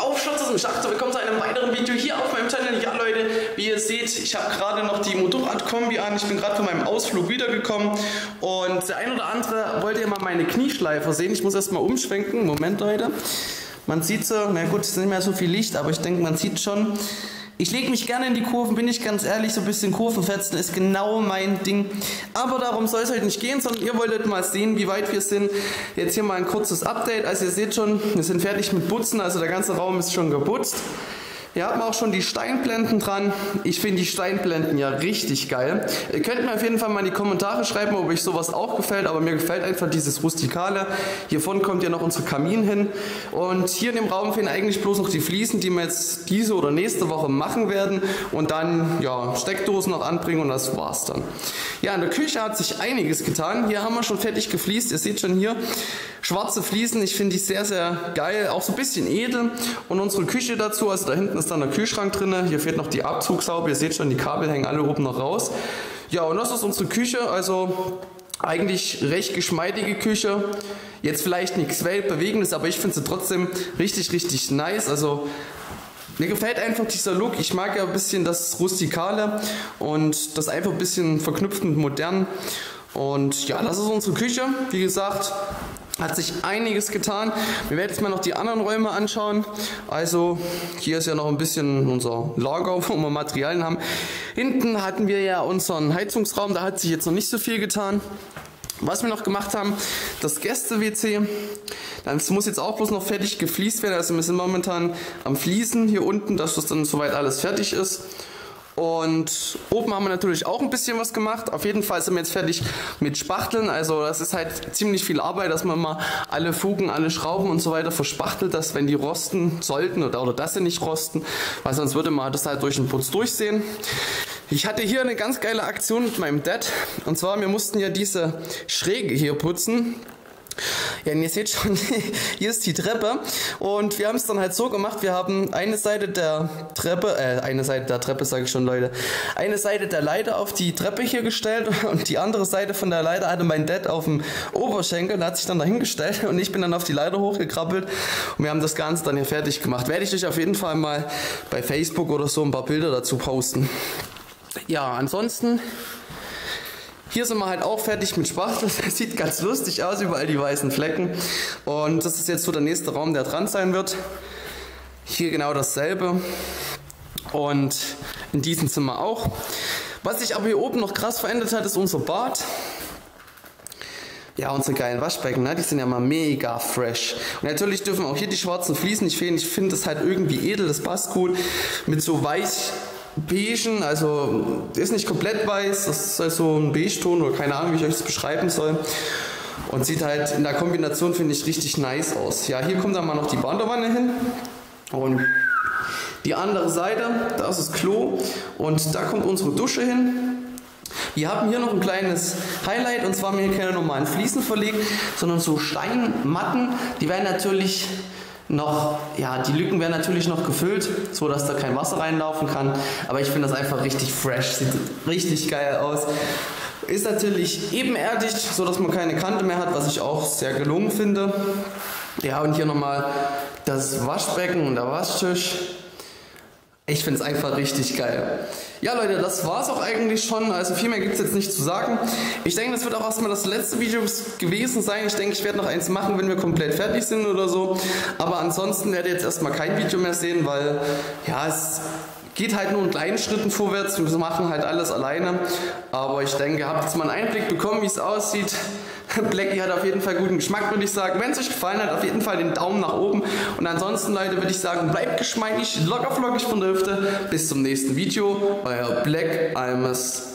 Auf Schatz aus dem Schacht, willkommen zu einem weiteren Video hier auf meinem Channel. Ja Leute, wie ihr seht, ich habe gerade noch die Motorradkombi an. Ich bin gerade von meinem Ausflug wiedergekommen und der ein oder andere wollte ja mal meine Knieschleifer sehen. Ich muss erstmal umschwenken. Moment Leute, man sieht so, na gut, es ist nicht mehr so viel Licht, aber ich denke, man sieht schon. Ich lege mich gerne in die Kurven, bin ich ganz ehrlich, so ein bisschen Kurvenfetzen ist genau mein Ding. Aber darum soll es heute nicht gehen, sondern ihr wolltet mal sehen, wie weit wir sind. Jetzt hier mal ein kurzes Update. Also ihr seht schon, wir sind fertig mit Putzen, also der ganze Raum ist schon geputzt. Wir haben auch schon die Steinblenden dran. Ich finde die Steinblenden ja richtig geil. Ihr könnt mir auf jeden Fall mal in die Kommentare schreiben, ob euch sowas auch gefällt. Aber mir gefällt einfach dieses Rustikale. Hier vorne kommt ja noch unser Kamin hin. Und hier in dem Raum fehlen eigentlich bloß noch die Fliesen, die wir jetzt diese oder nächste Woche machen werden. Und dann ja, Steckdosen noch anbringen und das war's dann. Ja, in der Küche hat sich einiges getan. Hier haben wir schon fertig gefliest. Ihr seht schon hier schwarze Fliesen. Ich finde die sehr, sehr geil. Auch so ein bisschen edel. Und unsere Küche dazu, also da hinten ist dann der Kühlschrank drin, hier fehlt noch die Abzugshaube, ihr seht schon, die Kabel hängen alle oben noch raus. Ja, und das ist unsere Küche, also eigentlich recht geschmeidige Küche. Jetzt vielleicht nichts Weltbewegendes, aber ich finde sie trotzdem richtig, richtig nice. Also mir gefällt einfach dieser Look. Ich mag ja ein bisschen das Rustikale und das einfach ein bisschen verknüpft mit modern. Und ja, das ist unsere Küche, wie gesagt. Hat sich einiges getan. Wir werden jetzt mal noch die anderen Räume anschauen. Also hier ist ja noch ein bisschen unser Lager, wo wir Materialien haben. Hinten hatten wir ja unseren Heizungsraum, da hat sich jetzt noch nicht so viel getan. Was wir noch gemacht haben, das Gäste-WC. Das muss jetzt auch bloß noch fertig gefliest werden. Also wir sind momentan am Fließen hier unten, dass das dann soweit alles fertig ist. Und oben haben wir natürlich auch ein bisschen was gemacht. Auf jeden Fall sind wir jetzt fertig mit Spachteln. Also das ist halt ziemlich viel Arbeit, dass man mal alle Fugen, alle Schrauben und so weiter verspachtelt, dass wenn die rosten sollten oder dass sie nicht rosten, weil sonst würde man das halt durch den Putz durchsehen. Ich hatte hier eine ganz geile Aktion mit meinem Dad. Und zwar, wir mussten ja diese Schräge hier putzen. Ja, und ihr seht schon, hier ist die Treppe und wir haben es dann halt so gemacht, wir haben eine Seite der Leiter auf die Treppe hier gestellt und die andere Seite von der Leiter hatte mein Dad auf dem Oberschenkel, der hat sich dann dahingestellt und ich bin dann auf die Leiter hochgekrabbelt und wir haben das Ganze dann hier fertig gemacht. Werde ich euch auf jeden Fall mal bei Facebook oder so ein paar Bilder dazu posten. Ja, ansonsten... Hier sind wir halt auch fertig mit Spachtel. Das sieht ganz lustig aus, überall die weißen Flecken. Und das ist jetzt so der nächste Raum, der dran sein wird. Hier genau dasselbe. Und in diesem Zimmer auch. Was sich aber hier oben noch krass verändert hat, ist unser Bad. Ja, unsere geilen Waschbecken, ne? Die sind ja mal mega fresh. Und natürlich dürfen auch hier die schwarzen Fliesen nicht fehlen. Ich finde das halt irgendwie edel, das passt gut. Mit so weiß... beigen, also ist nicht komplett weiß, das ist halt so ein Beige-Ton oder keine Ahnung, wie ich euch das beschreiben soll. Und sieht halt in der Kombination, finde ich, richtig nice aus. Ja, hier kommt dann mal noch die Badewanne hin. Und die andere Seite, da ist das Klo und da kommt unsere Dusche hin. Wir haben hier noch ein kleines Highlight und zwar haben wir hier keine normalen Fliesen verlegt, sondern so Steinmatten, die werden natürlich... noch, ja, die Lücken werden natürlich noch gefüllt, so dass da kein Wasser reinlaufen kann, aber ich finde das einfach richtig fresh, sieht richtig geil aus. Ist natürlich ebenerdig, so dass man keine Kante mehr hat, was ich auch sehr gelungen finde. Ja, und hier nochmal das Waschbecken und der Waschtisch. Ich finde es einfach richtig geil. Ja Leute, das war es auch eigentlich schon, also viel mehr gibt es jetzt nicht zu sagen. Ich denke, das wird auch erstmal das letzte Video gewesen sein. Ich denke, ich werde noch eins machen, wenn wir komplett fertig sind oder so. Aber ansonsten werdet ihr jetzt erstmal kein Video mehr sehen, weil ja, es geht halt nur in kleinen Schritten vorwärts. Wir machen halt alles alleine. Aber ich denke, ihr habt jetzt mal einen Einblick bekommen, wie es aussieht. Blacky hat auf jeden Fall guten Geschmack, würde ich sagen. Wenn es euch gefallen hat, auf jeden Fall den Daumen nach oben. Und ansonsten, Leute, würde ich sagen, bleibt geschmeidig, lockerflockig von der Hüfte. Bis zum nächsten Video. Euer Black Almas.